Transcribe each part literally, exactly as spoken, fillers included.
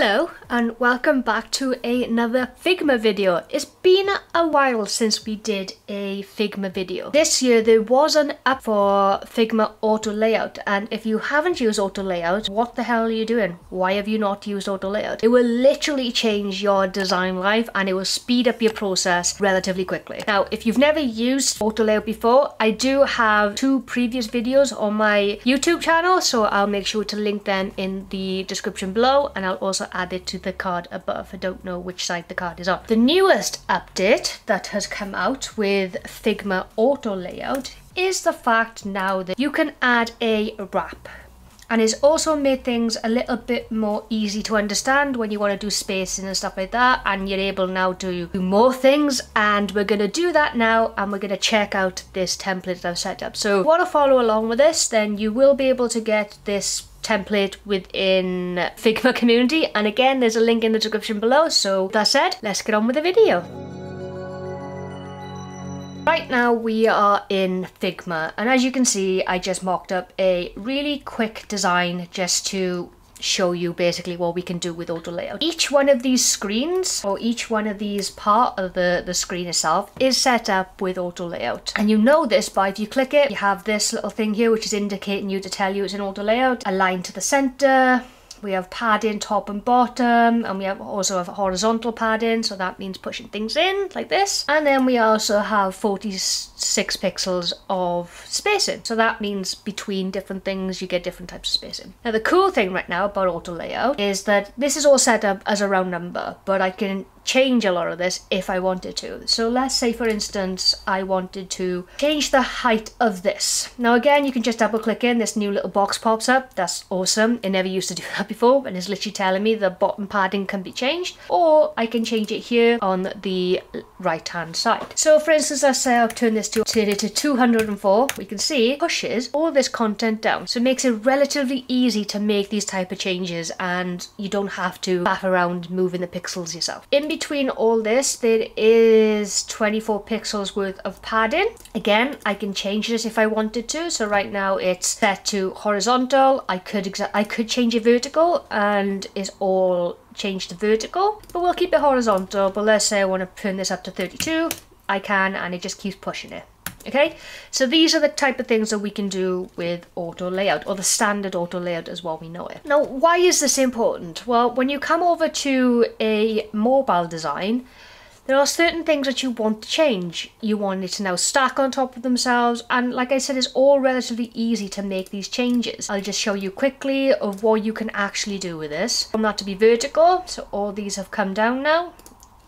Hello and welcome back to another Figma video. It's been a while since we did a Figma video. This year there was an app for Figma Auto Layout, and if you haven't used Auto Layout, what the hell are you doing? Why have you not used Auto Layout? It will literally change your design life and it will speed up your process relatively quickly. Now, if you've never used Auto Layout before, I do have two previous videos on my YouTube channel, so I'll make sure to link them in the description below, and I'll also add it to the card above. I don't know which side the card is on. The newest update that has come out with Figma Auto Layout is the fact now that you can add a wrap, and it's also made things a little bit more easy to understand when you want to do spacing and stuff like that, and you're able now to do more things. And we're going to do that now, and we're going to check out this template that I've set up. So if you want to follow along with this, then you will be able to get this template within Figma community, and again there's a link in the description below. So that said, let's get on with the video. Right now we are in Figma, and as you can see I just mocked up a really quick design just to show you basically what we can do with Auto Layout. Each one of these screens, or each one of these part of the, the screen itself, is set up with Auto Layout. And you know this by, if you click it, you have this little thing here which is indicating you to tell you it's an Auto Layout. Align to the center. We have padding top and bottom, and we have also have horizontal padding, so that means pushing things in like this. And then we also have forty-six pixels of spacing, so that means between different things you get different types of spacing. Now the cool thing right now about Auto Layout is that this is all set up as a round number, but I can change a lot of this if I wanted to. So let's say for instance I wanted to change the height of this. Now again, you can just double click in, this new little box pops up. That's awesome. It never used to do that before, and it's literally telling me the bottom padding can be changed, or I can change it here on the right hand side. So for instance, let's say I'll turn this to, to two hundred and four. We can see it pushes all this content down, so it makes it relatively easy to make these type of changes, and you don't have to faff around moving the pixels yourself. In between Between all this, there is twenty-four pixels worth of padding. Again, I can change this if I wanted to. So right now it's set to horizontal. I could exa I could change it vertical, and it's all changed to vertical. But we'll keep it horizontal. But let's say I want to turn this up to thirty-two. I can, and it just keeps pushing it. Okay, so these are the type of things that we can do with Auto Layout, or the standard Auto Layout as well we know it. Now, why is this important? Well, when you come over to a mobile design, there are certain things that you want to change. You want it to now stack on top of themselves, and like I said, it's all relatively easy to make these changes. I'll just show you quickly of what you can actually do with this. I want that to be vertical, so all these have come down now,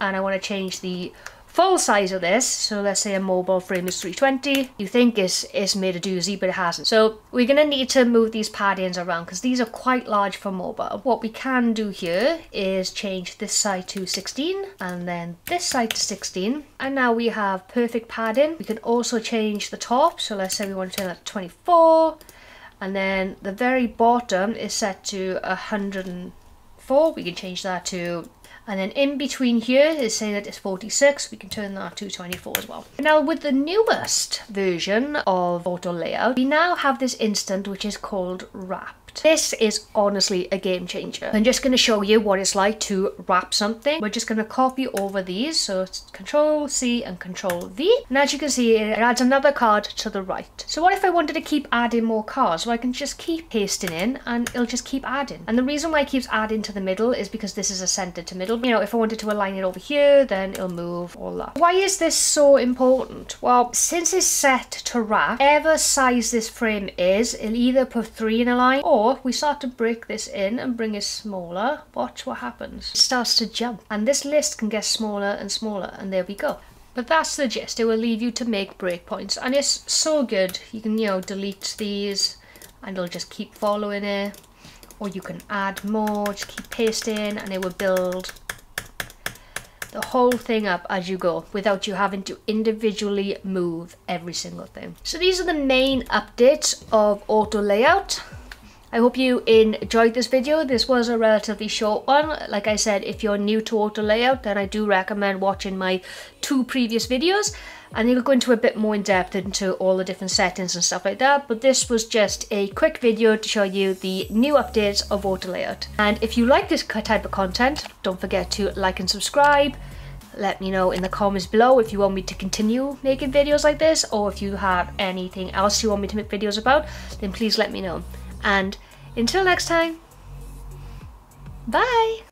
and I want to change the full size of this. So let's say a mobile frame is three twenty. You think it's, it's made a doozy, but it hasn't. So we're going to need to move these paddings around because these are quite large for mobile. What we can do here is change this side to sixteen, and then this side to sixteen, and now we have perfect padding. We can also change the top, so let's say we want to turn that to twenty-four, and then the very bottom is set to one hundred and four. We can change that to, and then in between here is saying that it's forty-six. We can turn that to twenty-four as well. Now with the newest version of Auto Layout, we now have this instant which is called wrapped. This is honestly a game changer. I'm just going to show you what it's like to wrap something. We're just going to copy over these, so it's Control C and Control V, and as you can see it adds another card to the right. So what if I wanted to keep adding more cards? Well, I can just keep pasting in and it'll just keep adding, and the reason why it keeps adding to the middle is because this is a center to middle. You know, if I wanted to align it over here, then it'll move all that. Why is this so important? Well, since it's set to wrap, whatever size this frame is, it'll either put three in a line, or we start to break this in and bring it smaller. Watch what happens. It starts to jump, and this list can get smaller and smaller, and there we go. But that's the gist. It will leave you to make breakpoints, and it's so good. You can, you know, delete these, and it'll just keep following it. Or you can add more, just keep pasting, and it will build the whole thing up as you go without you having to individually move every single thing. So these are the main updates of Auto Layout. I hope you enjoyed this video. This was a relatively short one. Like I said, if you're new to Auto Layout, then I do recommend watching my two previous videos, and you'll go into a bit more in depth into all the different settings and stuff like that. But this was just a quick video to show you the new updates of Auto Layout. And if you like this type of content, don't forget to like and subscribe. Let me know in the comments below if you want me to continue making videos like this, or if you have anything else you want me to make videos about, then please let me know. And until next time, bye!